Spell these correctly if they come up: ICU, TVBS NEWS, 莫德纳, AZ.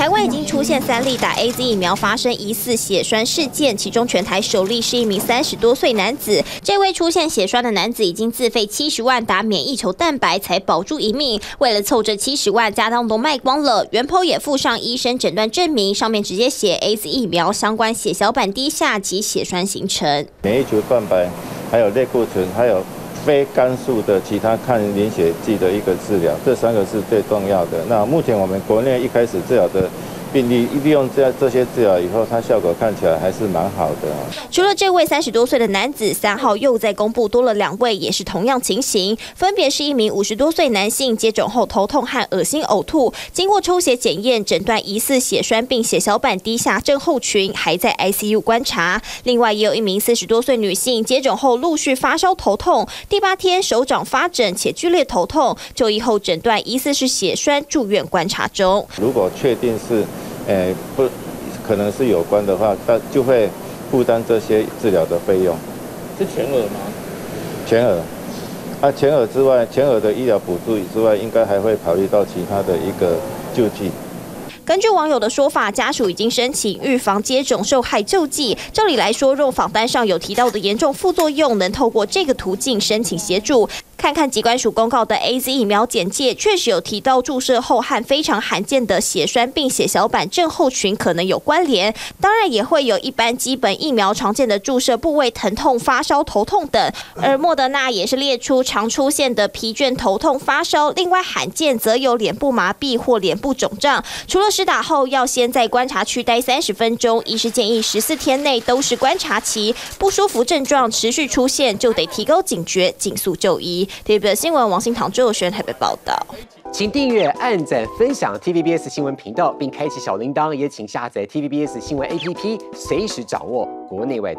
台湾已经出现3例打 AZ 疫苗发生疑似血栓事件，其中全台首例是一名30多岁男子。这位出现血栓的男子已经自费70万打免疫球蛋白才保住一命。为了凑这70万，家当都卖光了。原 PO 也附上医生诊断证明，上面直接写 AZ 疫苗相关血小板低下及血栓形成、免疫球蛋白，还有类固醇，还有 非肝素的其他抗凝血剂的一个治疗，这3个是最重要的。那目前我们国内一开始治疗的 病例利用这些治疗以后，它效果看起来还是蛮好的。除了这位30多岁的男子，3号又在公布多了2位，也是同样情形，分别是一名50多岁男性，接种后头痛和恶心呕吐，经过抽血检验诊断疑似血栓并血小板低下症候群，还在 ICU 观察。另外也有一名40多岁女性，接种后陆续发烧头痛，第8天手掌发疹且剧烈头痛，就医后诊断疑似是血栓，住院观察中。如果确定是 不可能是有关的话，他就会负担这些治疗的费用。是全额吗？全额。啊，全额之外，全额的医疗补助之外，应该还会考虑到其他的一个救济。 根据网友的说法，家属已经申请预防接种受害救济。照理来说，若访单上有提到的严重副作用，能透过这个途径申请协助。看看疾管署公告的 AZ 疫苗简介，确实有提到注射后和非常罕见的血栓病血小板症候群可能有关联。当然，也会有一般基本疫苗常见的注射部位疼痛、发烧、头痛等。而莫德纳也是列出常出现的疲倦、头痛、发烧，另外罕见则有脸部麻痹或脸部肿胀。除了 施打后要先在观察区待30分钟，医师建议14天内都是观察期，不舒服症状持续出现就得提高警觉，尽速就医。TVBS 新闻王新堂、周友轩台北报道。请订阅、按赞、分享 TVBS 新闻频道，并开启小铃铛，也请下载 TVBS 新闻 APP， 随时掌握国内外大